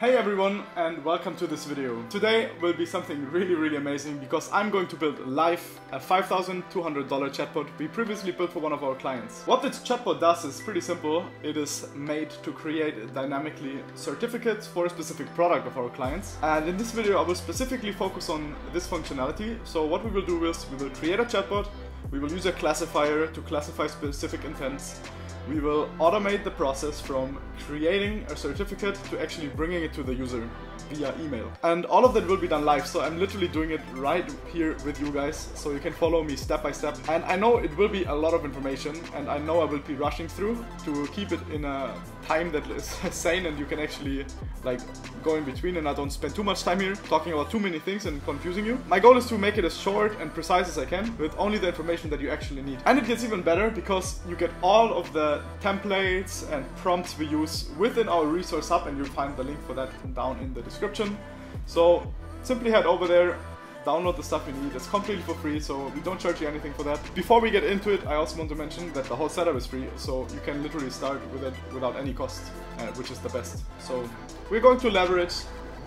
Hey everyone, and welcome to this video. Today will be something really amazing because I'm going to build live a $5,200 chatbot we previously built for one of our clients. What this chatbot does is pretty simple. It is made to create dynamically certificates for a specific product of our clients. And in this video I will specifically focus on this functionality. So what we will do is we will create a chatbot, we will use a classifier to classify specific intents. We will automate the process from creating a certificate to actually bringing it to the user via email. And all of that will be done live, so I'm literally doing it right here with you guys, so you can follow me step by step. And I know it will be a lot of information, and I know I will be rushing through to keep it in a time that is sane and you can actually like go in between and I don't spend too much time here talking about too many things and confusing you. My goal is to make it as short and precise as I can with only the information that you actually need. And it gets even better because you get all of the templates and prompts we use within our resource hub, and you'll find the link for that down in the description. So simply head over there, download the stuff you need. It's completely for free, so we don't charge you anything for that. Before we get into it, I also want to mention that the whole setup is free, so you can literally start with it without any cost, which is the best. So we're going to leverage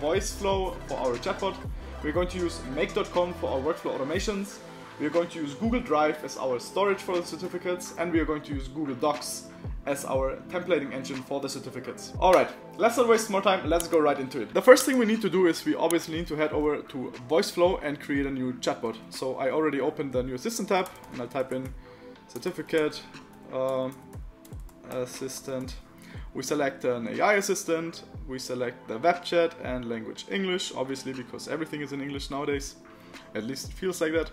VoiceFlow for our chatbot. We're going to use make.com for our workflow automations. We're going to use Google Drive as our storage for the certificates, and we are going to use Google Docs as our templating engine for the certificates. Alright, let's not waste more time, let's go right into it. The first thing we need to do is we obviously need to head over to VoiceFlow and create a new chatbot. So I already opened the new assistant tab, and I type in certificate, assistant. We select an AI assistant, we select the web chat and language English, obviously because everything is in English nowadays, at least it feels like that.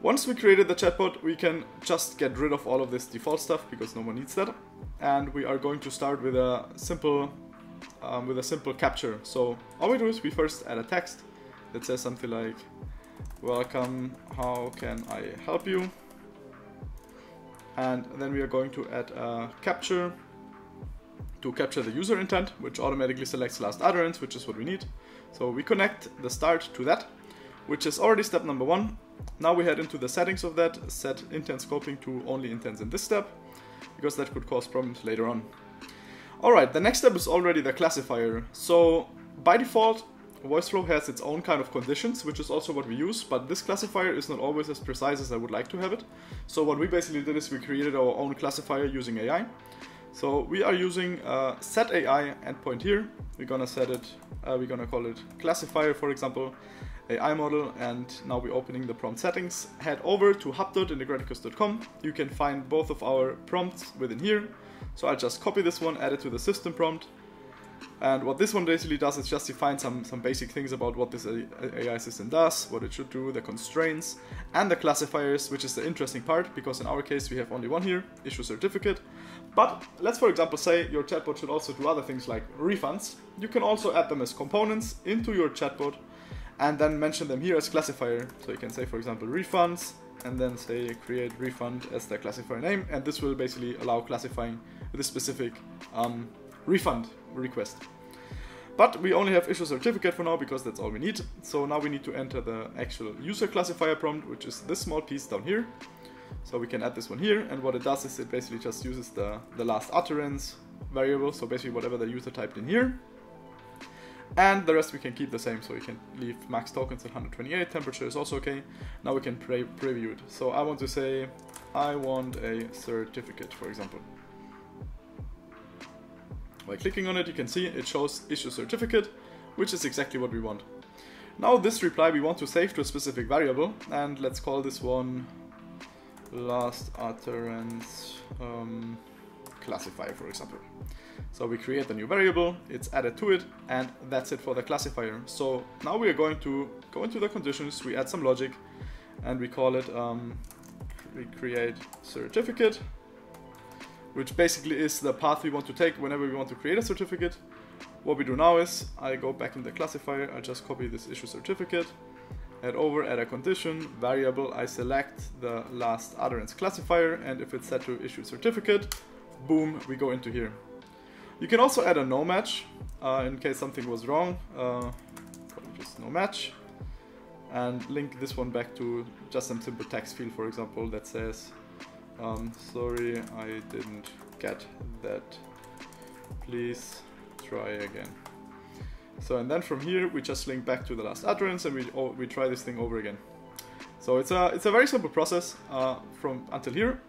Once we created the chatbot, we can just get rid of all of this default stuff because no one needs that. And we are going to start with a simple capture. So all we do is we first add a text that says something like, "Welcome, how can I help you?" And then we are going to add a capture to capture the user intent, which automatically selects last utterance, which is what we need. So we connect the start to that, which is already step number one. Now we head into the settings of that, set intent scoping to only intents in this step, because that could cause problems later on. Alright, the next step is already the classifier. So by default, VoiceFlow has its own kind of conditions, which is also what we use, but this classifier is not always as precise as I would like to have it. So what we basically did is we created our own classifier using AI. So we are using set AI endpoint here. We're gonna set it, we're gonna call it classifier, for example, AI model, and now we're opening the prompt settings. Head over to hub.integraticus.com. You can find both of our prompts within here. So I just copy this one, add it to the system prompt. And what this one basically does is just define some basic things about what this AI system does, what it should do, the constraints, and the classifiers, which is the interesting part, because in our case we have only one here, issue certificate. But let's for example say your chatbot should also do other things like refunds. You can also add them as components into your chatbot and then mention them here as classifier. So you can say, for example, refunds, and then say create refund as the classifier name, and this will basically allow classifying the specific refund request. But we only have issue certificate for now because that's all we need. So now we need to enter the actual user classifier prompt, which is this small piece down here. So we can add this one here, and what it does is it basically just uses the last utterance variable, so basically whatever the user typed in here. And the rest we can keep the same, so we can leave max tokens at 128, temperature is also okay. Now we can preview it. So I want to say, I want a certificate, for example. By clicking on it, you can see it shows issue certificate, which is exactly what we want. Now this reply we want to save to a specific variable, and let's call this one last utterance classifier, for example. So we create a new variable, it's added to it, and that's it for the classifier. So now we are going to go into the conditions, we add some logic, and we call it create certificate, which basically is the path we want to take whenever we want to create a certificate. What we do now is I go back in the classifier, I just copy this issue certificate, head over, add a condition, variable, I select the last utterance classifier, and if it's set to issue certificate, boom, we go into here. You can also add a no match in case something was wrong, just no match, and link this one back to just some simple text field, for example, that says, sorry, I didn't get that, please try again. So, and then from here, we just link back to the last utterance and we try this thing over again. So it's a very simple process from until here.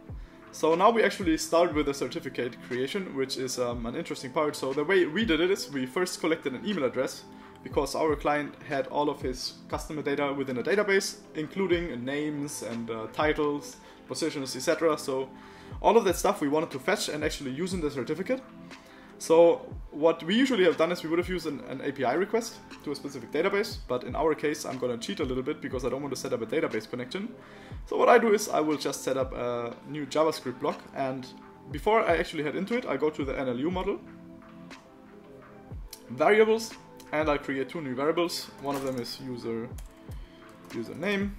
So now we actually start with the certificate creation, which is an interesting part. So the way we did it is we first collected an email address because our client had all of his customer data within a database, including names and titles, positions, etc. So all of that stuff we wanted to fetch and actually use in the certificate. So what we usually have done is we would have used an API request to a specific database, but in our case I'm going to cheat a little bit because I don't want to set up a database connection. So what I do is I will just set up a new JavaScript block, and before I actually head into it, I go to the NLU model, variables, and I create two new variables. One of them is username,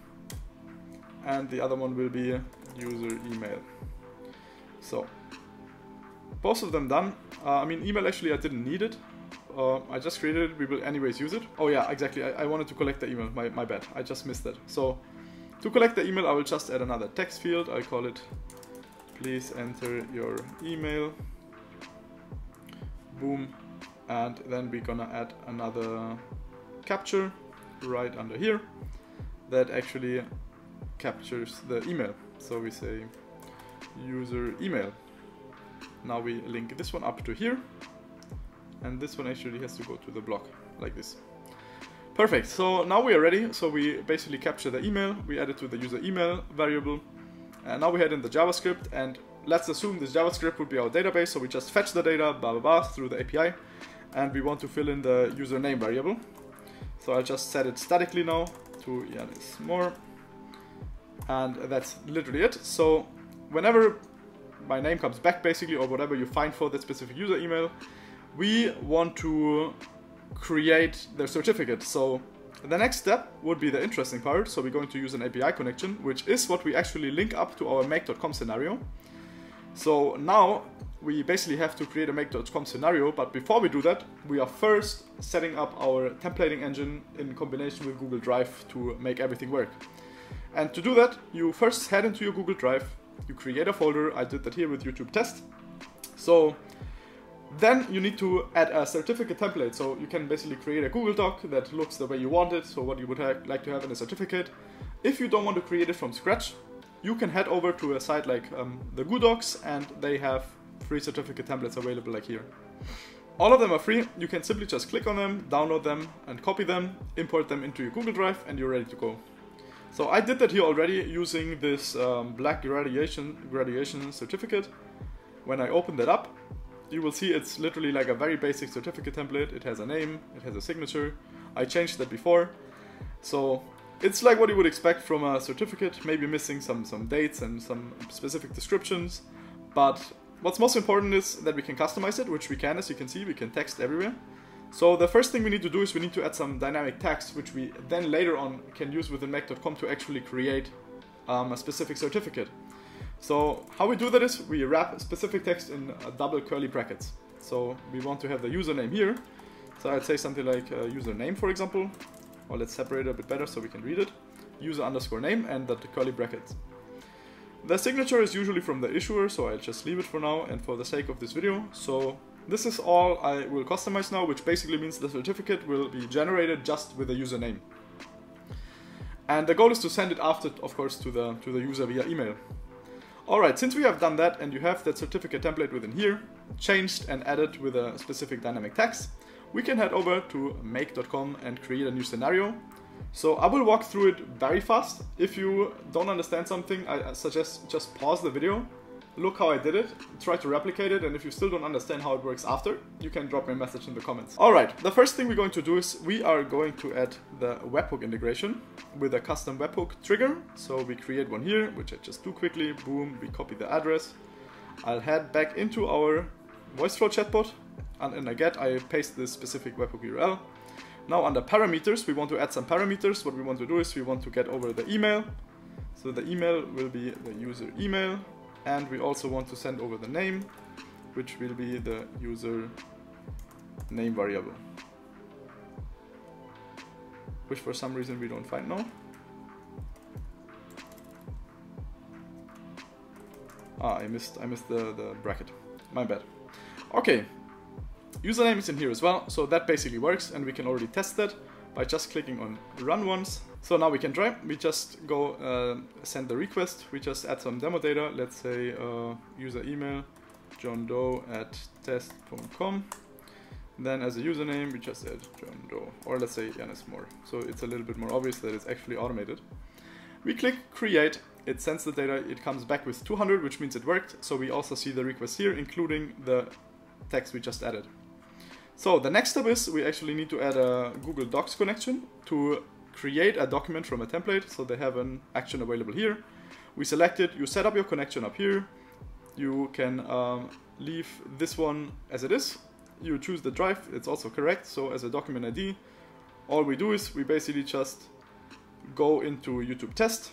and the other one will be user email. So both of them done. I mean, email actually I didn't need it, I just created it, we will anyways use it. Oh yeah, exactly, I wanted to collect the email, my bad, I just missed that. So to collect the email I will just add another text field, I call it please enter your email, boom, and then we're gonna add another capture right under here that actually captures the email. So we say user email. Now we link this one up to here, and this one actually has to go to the block like this. Perfect, so now we are ready. So we basically capture the email, we add it to the user email variable, and now we head in the JavaScript, and let's assume this JavaScript would be our database. So we just fetch the data, blah, blah, blah, through the API, and we want to fill in the username variable. So I'll just set it statically now to Jannis Moore, and that's literally it. So whenever my name comes back basically, or whatever you find for that specific user email, we want to create the certificate. So the next step would be the interesting part. So we're going to use an API connection, which is what we actually link up to our make.com scenario. So now we basically have to create a make.com scenario, but before we do that, we are first setting up our templating engine in combination with Google Drive to make everything work. And to do that, you first head into your Google Drive, you create a folder, I did that here with YouTube test. So then you need to add a certificate template. So you can basically create a Google Doc that looks the way you want it, so what you would like to have in a certificate. If you don't want to create it from scratch, you can head over to a site like the GoodDocs, and they have free certificate templates available like here. All of them are free, you can simply just click on them, download them and copy them, import them into your Google Drive, and you're ready to go. So I did that here already using this black graduation certificate. When I open that up, you will see it's literally like a very basic certificate template. It has a name, it has a signature. I changed that before. So it's like what you would expect from a certificate, maybe missing some dates and some specific descriptions. But what's most important is that we can customize it, which we can, as you can see, we can text everywhere. So the first thing we need to do is we need to add some dynamic tags, which we then later on can use within make.com to actually create a specific certificate. So how we do that is we wrap specific text in double curly brackets. So we want to have the username here. So I'd say something like username, for example, or let's separate it a bit better so we can read it. User underscore name and the curly brackets. The signature is usually from the issuer, so I'll just leave it for now and for the sake of this video. So this is all I will customize now, which basically means the certificate will be generated just with a username. And the goal is to send it after, of course, to the user via email. Alright, since we have done that and you have that certificate template within here, changed and added with a specific dynamic tags, we can head over to make.com and create a new scenario. So I will walk through it very fast. If you don't understand something, I suggest just pause the video. Look how I did it, try to replicate it, and if you still don't understand how it works after, you can drop me a message in the comments. Alright, the first thing we're going to do is we are going to add the webhook integration with a custom webhook trigger. So we create one here, which I just do quickly, boom, we copy the address. I'll head back into our VoiceFlow chatbot, and in a get I paste this specific webhook URL. Now under parameters, we want to add some parameters. What we want to do is we want to get over the email. So the email will be the user email. And we also want to send over the name, which will be the user name variable, which for some reason we don't find now. Ah, I missed the bracket. My bad. Okay. Username is in here as well, so that basically works, and we can already test that by just clicking on run once. So now we can try. We just go send the request. We just add some demo data. Let's say user email johndoe@test.com. Then as a username, we just add John Doe, or let's say Jannis Moore. So it's a little bit more obvious that it's actually automated. We click create, it sends the data, it comes back with 200, which means it worked. So we also see the request here, including the text we just added. So the next step is we actually need to add a Google Docs connection to create a document from a template. So they have an action available here. We select it, you set up your connection up here. You can leave this one as it is. You choose the drive, it's also correct. So as a document ID, all we do is we basically just go into YouTube test.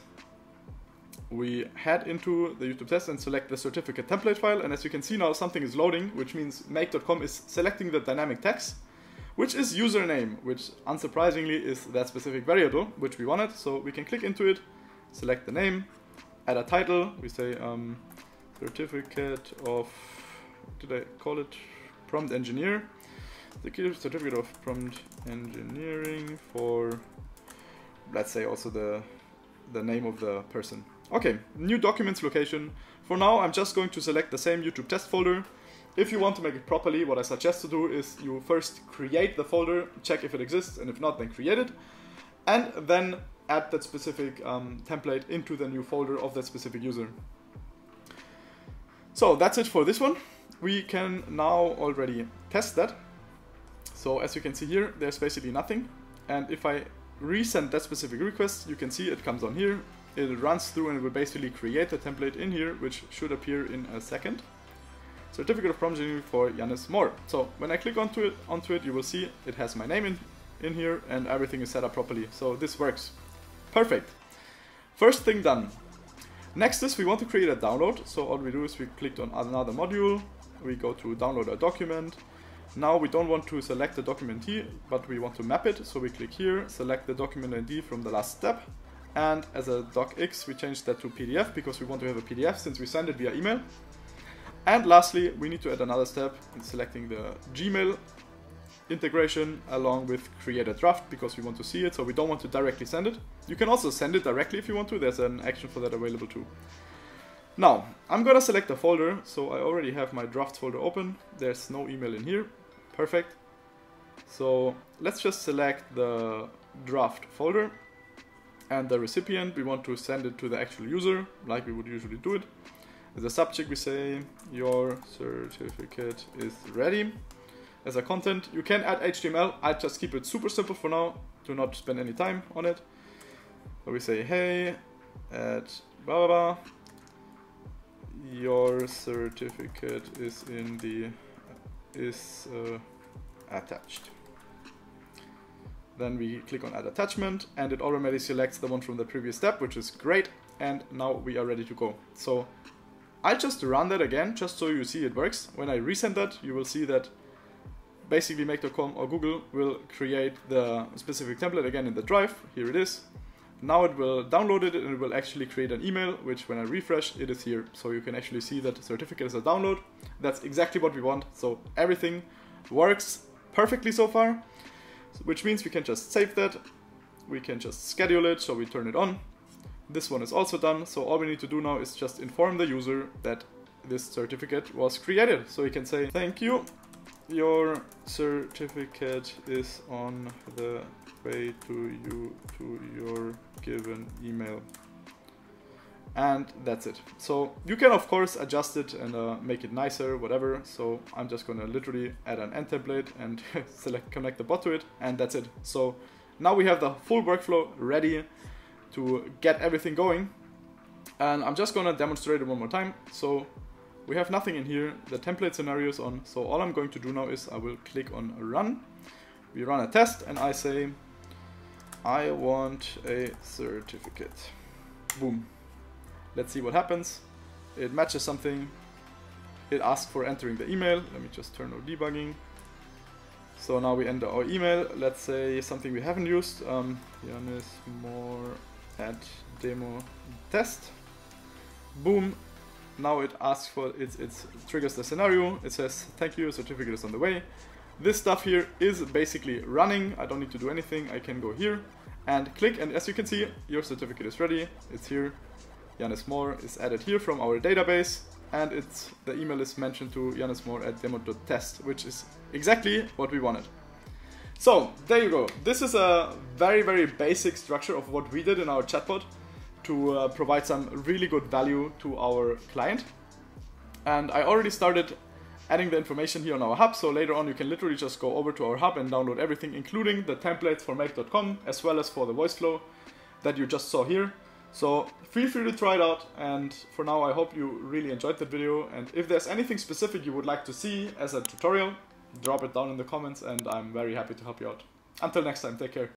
We head into the YouTube test and select the certificate template file. And as you can see now, something is loading, which means make.com is selecting the dynamic tags, which is username, which unsurprisingly is that specific variable, which we wanted. So we can click into it, select the name, add a title. We say certificate of, did I call it? Prompt engineer, the certificate of prompt engineering for, let's say, also the name of the person. Okay, new documents location. For now, I'm just going to select the same YouTube test folder. If you want to make it properly, what I suggest to do is you first create the folder, check if it exists, and if not, then create it, and then add that specific template into the new folder of that specific user. So that's it for this one. We can now already test that. So as you can see here, there's basically nothing. And if I resend that specific request, you can see it comes on here. It runs through and it will basically create the template in here, which should appear in a second. Certificate of prompt engineering for Jannis Moore. So when I click onto it, you will see it has my name in here and everything is set up properly. So this works. Perfect. First thing done. Next is we want to create a download. So all we do is we clicked on another module. We go to download a document. Now we don't want to select the document here, but we want to map it. So we click here, select the document ID from the last step. And as a docx, we change that to PDF because we want to have a PDF since we send it via email. And lastly, we need to add another step in selecting the Gmail integration along with create a draft because we want to see it. So we don't want to directly send it. You can also send it directly if you want to. There's an action for that available too. Now, I'm gonna select a folder, so I already have my drafts folder open. There's no email in here, perfect. So let's just select the draft folder and the recipient. We want to send it to the actual user, like we would usually do it. As a subject, we say, your certificate is ready. As a content, you can add HTML. I just keep it super simple for now. Do not spend any time on it. But we say, hey, add blah, blah, blah. Your certificate is attached. Then we click on add attachment and it automatically selects the one from the previous step, which is great. And now we are ready to go. So I just run that again, just so you see it works. When I resend that, you will see that basically make.com or Google will create the specific template again in the drive. Here it is. Now it will download it and it will actually create an email, which when I refresh, it is here. So you can actually see that the certificate is a download. That's exactly what we want. So everything works perfectly so far, which means we can just save that. We can just schedule it, so we turn it on. This one is also done. So all we need to do now is just inform the user that this certificate was created. So we can say, thank you. Your certificate is on the way to your given email. And that's it. So you can of course adjust it and make it nicer, whatever. So I'm just gonna literally add an end template and connect the bot to it, and that's it. So now we have the full workflow ready to get everything going. And I'm just gonna demonstrate it one more time. So we have nothing in here, the template scenario is on. So all I'm going to do now is I will click on run. We run a test and I say, I want a certificate. Boom. Let's see what happens. It matches something. It asks for entering the email. Let me just turn on debugging. So now we enter our email. Let's say something we haven't used. Jannis Moore @demo-test. Boom. Now it asks for it triggers the scenario. It says, thank you, certificate is on the way. This stuff here is basically running. I don't need to do anything. I can go here and click, and as you can see, your certificate is ready. It's here. Jannis Moore is added here from our database, and it's the email is mentioned to jannismoore@demo.test, which is exactly what we wanted. So there you go. This is a very basic structure of what we did in our chatbot to provide some really good value to our client. And I already started adding the information here on our hub, so later on you can literally just go over to our hub and download everything, including the templates for make.com as well as for the VoiceFlow that you just saw here. So feel free to try it out, and for now I hope you really enjoyed the video, and if there's anything specific you would like to see as a tutorial, drop it down in the comments and I'm very happy to help you out. Until next time, take care.